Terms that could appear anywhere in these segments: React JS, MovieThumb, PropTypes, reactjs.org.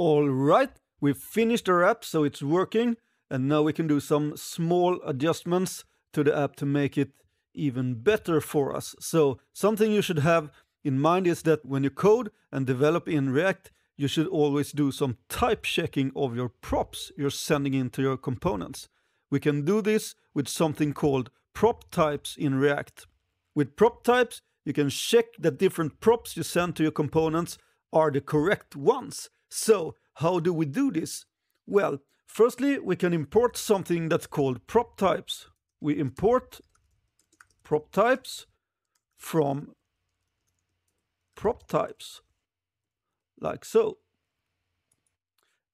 All right, we've finished our app, so it's working. And now we can do some small adjustments to the app to make it even better for us. So something you should have in mind is that when you code and develop in React, you should always do some type checking of your props you're sending into your components. We can do this with something called PropTypes in React. With PropTypes, you can check that different props you send to your components are the correct ones. So how do we do this? Well, firstly, we can import something that's called PropTypes. We import PropTypes from PropTypes, like so.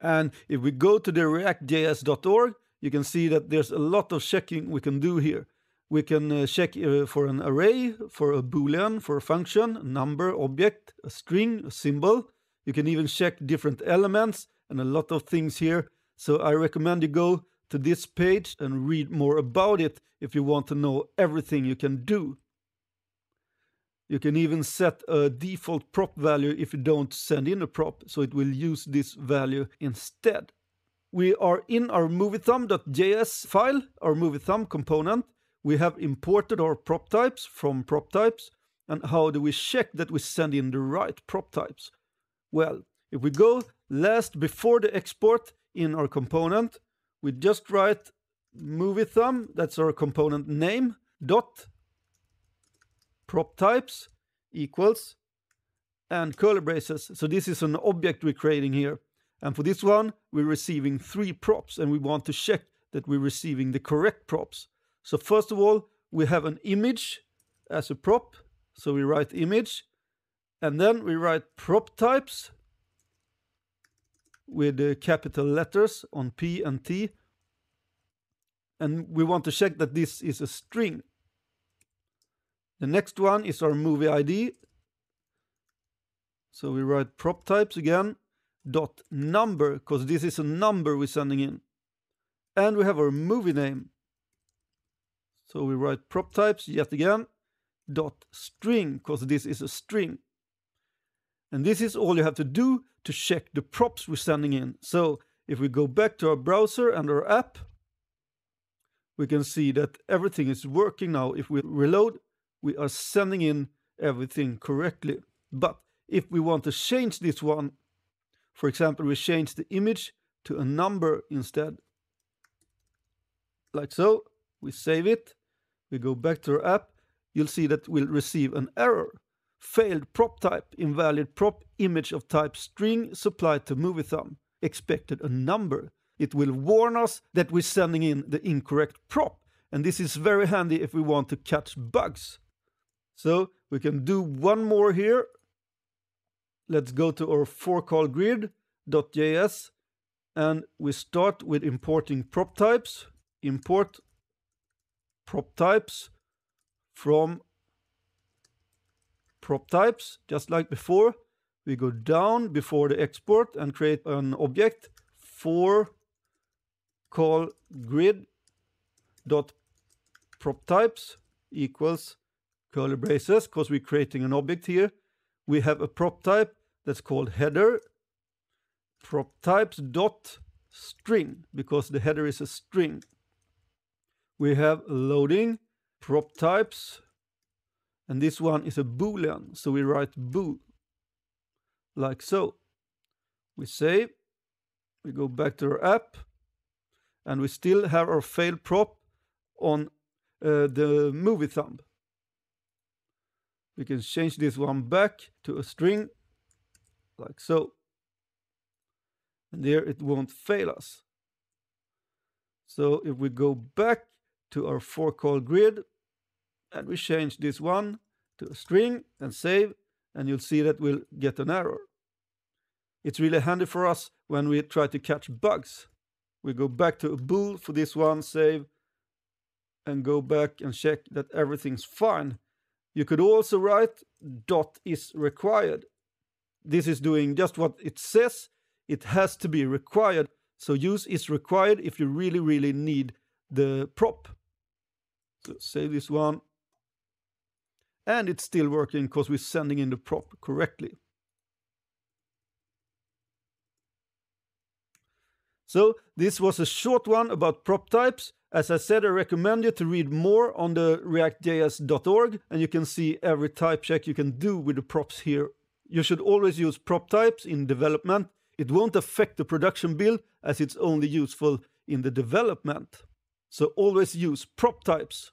And if we go to the reactjs.org, you can see that there's a lot of checking we can do here. We can check for an array, for a boolean, for a function, a number, object, a string, a symbol. You can even check different elements and a lot of things here. So I recommend you go to this page and read more about it if you want to know everything you can do. You can even set a default prop value if you don't send in a prop, so it will use this value instead. We are in our MovieThumb.js file, our MovieThumb component. We have imported our prop types from prop types. And how do we check that we send in the right prop types? Well, if we go last before the export in our component, we just write MovieThumb, that's our component name, dot prop types equals and curly braces. So this is an object we're creating here. And for this one, we're receiving 3 props, and we want to check that we're receiving the correct props. So first of all, we have an image as a prop. So we write image, and then we write prop types with the capital letters on P and T. And we want to check that this is a string. The next one is our movie ID. So we write prop types again, dot number, because this is a number we're sending in. And we have our movie name. So we write prop types yet again, dot string, because this is a string. And this is all you have to do to check the props we're sending in. So if we go back to our browser and our app, we can see that everything is working now. If we reload, we are sending in everything correctly. But if we want to change this one, for example, we change the image to a number instead, like so. We save it, we go back to our app, you'll see that we'll receive an error. Failed prop type, invalid prop, image of type string supplied to MovieThumb, expected a number. It will warn us that we're sending in the incorrect prop. And this is very handy if we want to catch bugs. So we can do one more here. Let's go to our ForCallGrid.js and we start with importing prop types. Import prop types from prop types, just like before. We go down before the export and create an object for call grid dot prop types equals curly braces, because we're creating an object here. We have a prop type that's called header, prop types dot string, because the header is a string. We have loading, prop types, and this one is a boolean, so we write bool, like so. We save, we go back to our app, and we still have our failed prop on the MovieThumb. We can change this one back to a string, like so. And there it won't fail us. So if we go back to our ForCallGrid, and we change this one to a string and save, and you'll see that we'll get an error. It's really handy for us when we try to catch bugs. We go back to a bool for this one, save, and go back and check that everything's fine. You could also write dot is required. This is doing just what it says. It has to be required. So use is required if you really, really need the prop. So save this one. And it's still working because we're sending in the prop correctly. So this was a short one about prop types. As I said, I recommend you to read more on the reactjs.org, and you can see every type check you can do with the props here. You should always use prop types in development. It won't affect the production build as it's only useful in the development. So always use prop types.